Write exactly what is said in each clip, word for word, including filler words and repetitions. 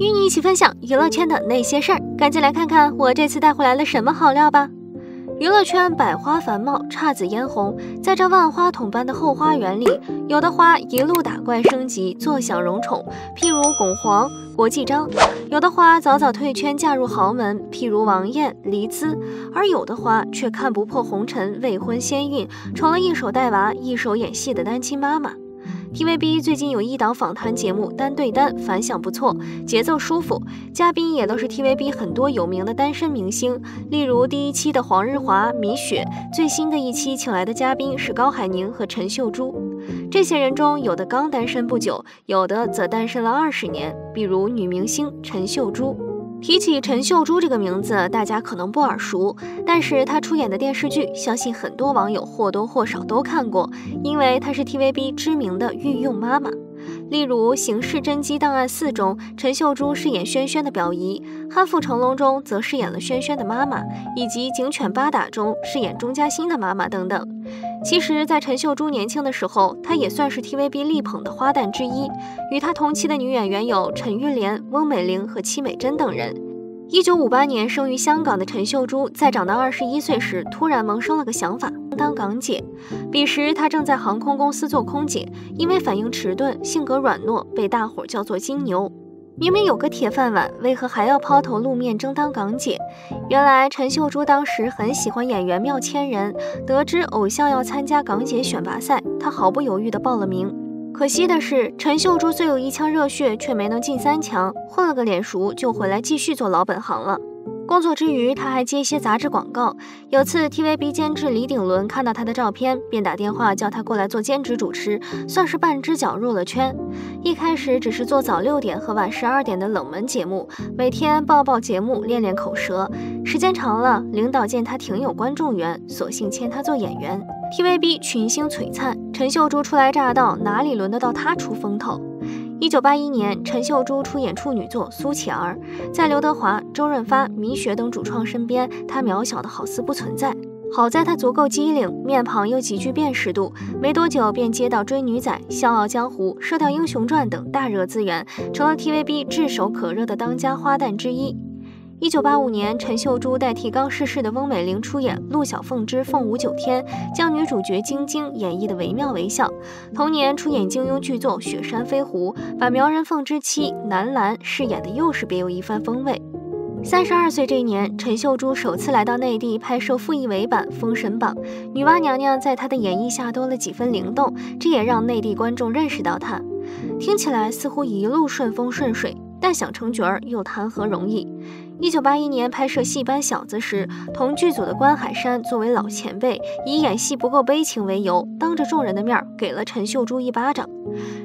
与你一起分享娱乐圈的那些事儿。赶紧来看看我这次带回来了什么好料吧！娱乐圈百花繁茂，姹紫嫣红，在这万花筒般的后花园里，有的花一路打怪升级，坐享荣宠，譬如巩皇、国际章；有的花早早退圈，嫁入豪门，譬如王艳、黎姿；而有的花却看不破红尘，未婚先孕，成了一手带娃、一手演戏的单亲妈妈。 T V B 最近有一档访谈节目单对单，反响不错，节奏舒服，嘉宾也都是 T V B 很多有名的单身明星，例如第一期的黄日华、米雪，最新的一期请来的嘉宾是高海宁和陈秀珠。这些人中，有的刚单身不久，有的则单身了二十年，比如女明星陈秀珠。 提起陈秀珠这个名字，大家可能不耳熟，但是她出演的电视剧，相信很多网友或多或少都看过，因为她是 T V B 知名的御用妈妈。例如《刑事侦缉档案四》中，陈秀珠饰演萱萱的表姨；《悍妇成龙》中则饰演了萱萱的妈妈，以及《警犬八打》中饰演钟嘉欣的妈妈等等。 其实，在陈秀珠年轻的时候，她也算是 T V B 力捧的花旦之一。与她同期的女演员有陈玉莲、翁美玲和戚美珍等人。一九五八年生于香港的陈秀珠，在长到二十一岁时，突然萌生了个想法，当港姐。彼时，她正在航空公司做空姐，因为反应迟钝、性格软糯，被大伙叫做“金牛”。 明明有个铁饭碗，为何还要抛头露面争当港姐？原来陈秀珠当时很喜欢演员妙千人，得知偶像要参加港姐选拔赛，她毫不犹豫地报了名。可惜的是，陈秀珠虽有一腔热血，却没能进三强，混了个脸熟，就回来继续做老本行了。 工作之余，他还接一些杂志广告。有次 T V B 监制李鼎伦看到他的照片，便打电话叫他过来做兼职主持，算是半只脚入了圈。一开始只是做早六点和晚十二点的冷门节目，每天报报节目，练练口舌。时间长了，领导见他挺有观众缘，索性签他做演员。T V B 群星璀璨，陈秀珠初来乍到，哪里轮得到他出风头？ 一九八一年，陈秀珠出演处女作《苏乞儿》，在刘德华、周润发、米雪等主创身边，她渺小的好似不存在。好在她足够机灵，面庞又极具辨识度，没多久便接到《追女仔》《笑傲江湖》《射雕英雄传》等大热资源，成了 T V B 炙手可热的当家花旦之一。一九八五年，陈秀珠代替刚逝世的翁美玲出演《陆小凤之凤舞九天》，将女主角晶晶演绎的惟妙惟肖。同年出演金庸巨作《雪山飞狐》，把苗人凤之妻南兰饰演的又是别有一番风味。三十二岁这一年，陈秀珠首次来到内地拍摄傅艺伟版《封神榜》，女娲娘娘在她的演绎下多了几分灵动，这也让内地观众认识到她。听起来似乎一路顺风顺水，但想成角儿又谈何容易？ 一九八一年拍摄《戏班小子》时，同剧组的关海山作为老前辈，以演戏不够悲情为由，当着众人的面给了陈秀珠一巴掌。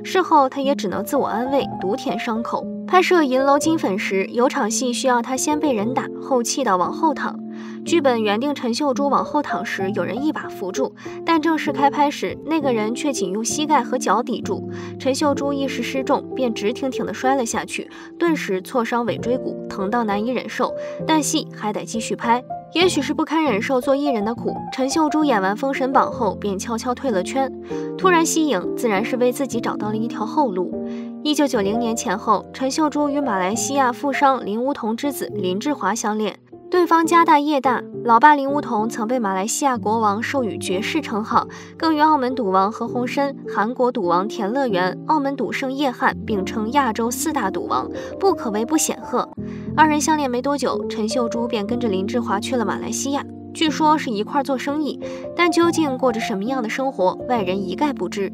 事后他也只能自我安慰，独舔伤口。拍摄《银楼金粉》时，有场戏需要他先被人打，后气到往后躺。剧本原定陈秀珠往后躺时，有人一把扶住，但正式开拍时，那个人却仅用膝盖和脚抵住。陈秀珠一时失重，便直挺挺地摔了下去，顿时挫伤尾椎骨，疼到难以忍受。 忍受，但戏还得继续拍。也许是不堪忍受做艺人的苦，陈秀珠演完《封神榜》后便悄悄退了圈。突然息影，自然是为自己找到了一条后路。一九九零年前后，陈秀珠与马来西亚富商林梧桐之子林志华相恋，对方家大业大，老爸林梧桐曾被马来西亚国王授予爵士称号，更与澳门赌王何鸿燊、韩国赌王田乐元、澳门赌圣叶汉并称亚洲四大赌王，不可谓不显赫。 二人相恋没多久，陈秀珠便跟着林志华去了马来西亚，据说是一块做生意，但究竟过着什么样的生活，外人一概不知。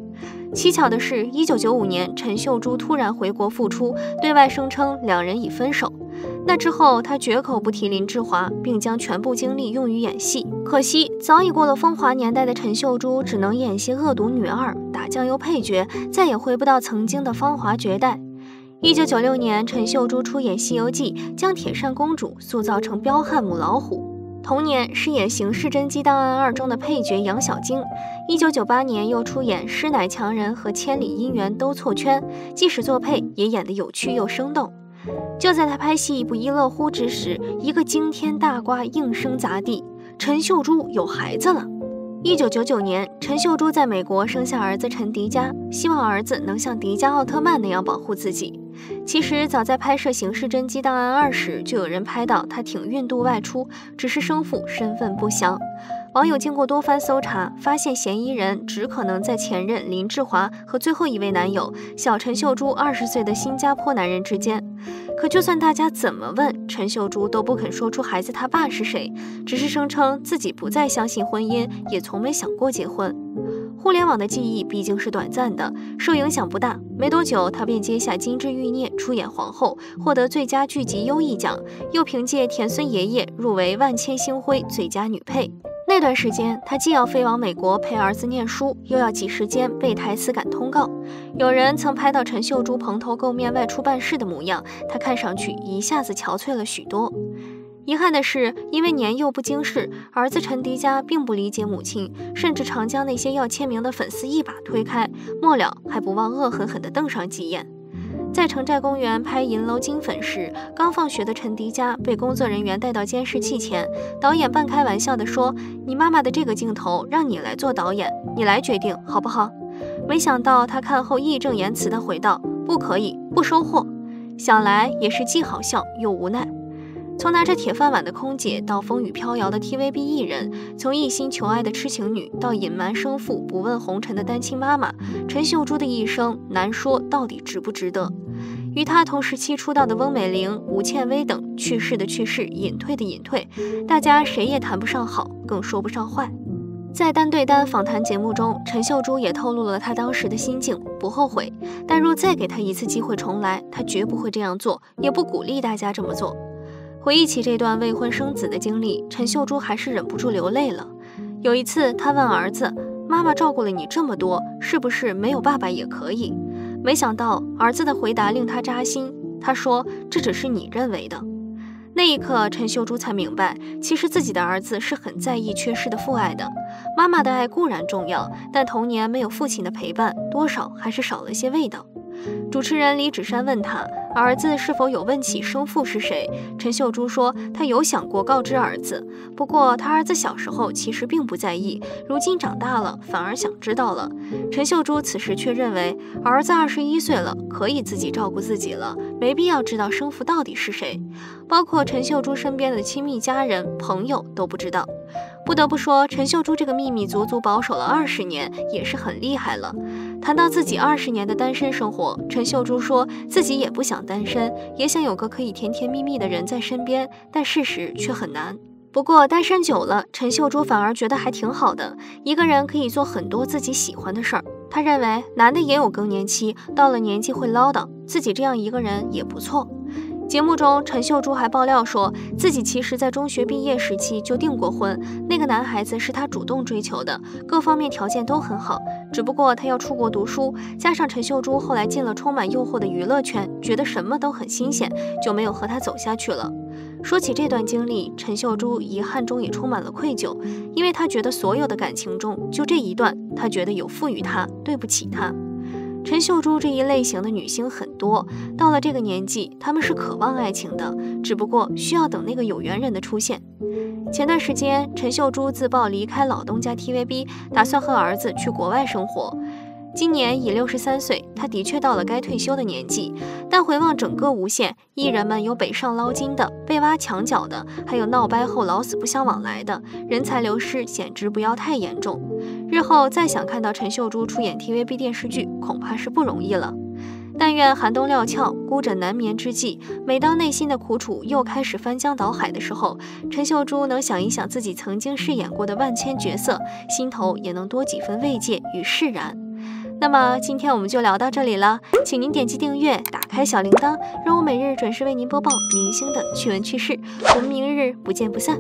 蹊跷的是， 一九九五年陈秀珠突然回国复出，对外声称两人已分手。那之后，她绝口不提林志华，并将全部精力用于演戏。可惜，早已过了风华年代的陈秀珠，只能演些恶毒女二、打酱油配角，再也回不到曾经的芳华绝代。 一九九六年，陈秀珠出演《西游记》，将铁扇公主塑造成彪悍母老虎。同年，饰演《刑事侦缉档案二》中的配角杨小晶。一九九八年，又出演《师奶强人》和《千里姻缘都错圈》，即使做配也演得有趣又生动。就在他拍戏不亦乐乎之时，一个惊天大瓜应声砸地：陈秀珠有孩子了。 一九九九年，陈秀珠在美国生下儿子陈迪迦，希望儿子能像迪迦奥特曼那样保护自己。其实早在拍摄《刑事侦缉档案二》时，就有人拍到他挺孕肚外出，只是生父身份不详。网友经过多番搜查，发现嫌疑人只可能在前任林志华和最后一位男友小陈秀珠二十岁的新加坡男人之间。可就算大家怎么问，陈秀珠都不肯说出孩子他爸是谁，只是声称自己不再相信婚姻，也从没想过结婚。互联网的记忆毕竟是短暂的，受影响不大。没多久，她便接下《金枝欲孽》，出演皇后，获得最佳剧集优异奖，又凭借《田村爷爷》入围万千星辉最佳女配。那段时间，她既要飞往美国陪儿子念书，又要挤时间背台词赶通告。有人曾拍到陈秀珠蓬头垢面外出办事的模样，她看上去一下子憔悴了许多。遗憾的是，因为年幼不经事，儿子陈迪嘉并不理解母亲，甚至常将那些要签名的粉丝一把推开，末了还不忘恶狠狠地瞪上几眼。在城寨公园拍《银楼金粉》时，刚放学的陈迪嘉被工作人员带到监视器前，导演半开玩笑地说：“你妈妈的这个镜头让你来做导演，你来决定好不好？”没想到他看后义正言辞地回道：“不可以，不收获。”想来也是既好笑又无奈。从拿着铁饭碗的空姐到风雨飘摇的 T V B 艺人，从一心求爱的痴情女到隐瞒生父不问红尘的单亲妈妈，陈秀珠的一生难说到底值不值得。与她同时期出道的翁美玲、吴倩薇等，去世的去世，隐退的隐退，大家谁也谈不上好，更说不上坏。在单对单访谈节目中，陈秀珠也透露了她当时的心境，不后悔，但若再给她一次机会重来，她绝不会这样做，也不鼓励大家这么做。回忆起这段未婚生子的经历，陈秀珠还是忍不住流泪了。有一次，她问儿子：“妈妈照顾了你这么多，是不是没有爸爸也可以？”没想到儿子的回答令她扎心。他说：“这只是你认为的。”那一刻，陈秀珠才明白，其实自己的儿子是很在意缺失的父爱的。妈妈的爱固然重要，但童年没有父亲的陪伴，多少还是少了些味道。主持人李芷珊问他儿子是否有问起生父是谁，陈秀珠说她有想过告知儿子，不过她儿子小时候其实并不在意，如今长大了反而想知道了。陈秀珠此时却认为儿子二十一岁了，可以自己照顾自己了，没必要知道生父到底是谁，包括陈秀珠身边的亲密家人朋友都不知道。不得不说，陈秀珠这个秘密足足保守了二十年，也是很厉害了。谈到自己二十年的单身生活，陈秀珠说自己也不想单身，也想有个可以甜甜蜜蜜的人在身边，但事实却很难。不过单身久了，陈秀珠反而觉得还挺好的，一个人可以做很多自己喜欢的事儿。她认为男的也有更年期，到了年纪会唠叨，自己这样一个人也不错。节目中，陈秀珠还爆料说自己其实在中学毕业时期就订过婚，那个男孩子是她主动追求的，各方面条件都很好，只不过她要出国读书，加上陈秀珠后来进了充满诱惑的娱乐圈，觉得什么都很新鲜，就没有和他走下去了。说起这段经历，陈秀珠遗憾中也充满了愧疚，因为她觉得所有的感情中就这一段她觉得有负于她，对不起她。陈秀珠这一类型的女星很多，到了这个年纪，她们是渴望爱情的，只不过需要等那个有缘人的出现。前段时间，陈秀珠自曝离开老东家 T V B， 打算和儿子去国外生活。今年已六十三岁，她的确到了该退休的年纪，但回望整个无线，艺人们有北上捞金的，被挖墙角的，还有闹掰后老死不相往来的，人才流失简直不要太严重。日后再想看到陈秀珠出演 T V B 电视剧，恐怕是不容易了。但愿寒冬料峭，孤枕难眠之际，每当内心的苦楚又开始翻江倒海的时候，陈秀珠能想一想自己曾经饰演过的万千角色，心头也能多几分慰藉与释然。那么今天我们就聊到这里了，请您点击订阅，打开小铃铛，让我每日准时为您播报明星的趣闻趣事，我们明日不见不散。